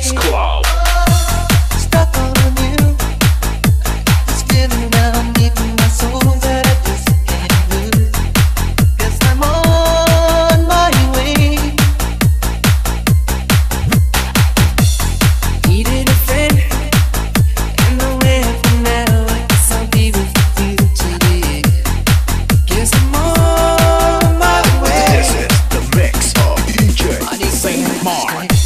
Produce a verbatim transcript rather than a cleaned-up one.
Kids Club. Mark.